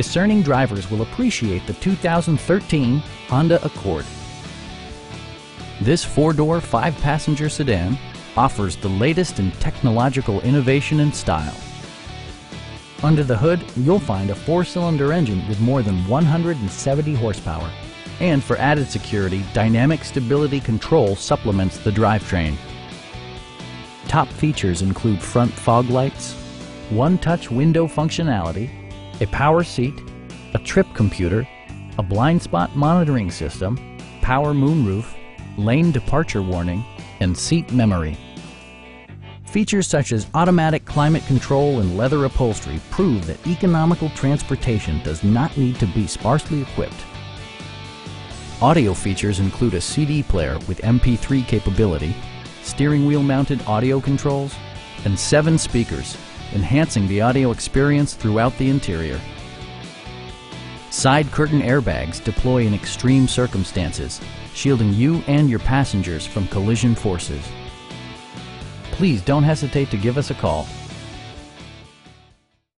Discerning drivers will appreciate the 2013 Honda Accord. This four-door, five-passenger sedan offers the latest in technological innovation and style. Under the hood, you'll find a four-cylinder engine with more than 170 horsepower. And for added security, dynamic stability control supplements the drivetrain. Top features include front fog lights, one-touch window functionality, a power seat, a trip computer, a blind spot monitoring system, power moonroof, lane departure warning, and seat memory. Features such as automatic climate control and leather upholstery prove that economical transportation does not need to be sparsely equipped. Audio features include a CD player with MP3 capability, steering wheel mounted audio controls, and 7 speakers, enhancing the audio experience throughout the interior. Side curtain airbags deploy in extreme circumstances, shielding you and your passengers from collision forces. Please don't hesitate to give us a call.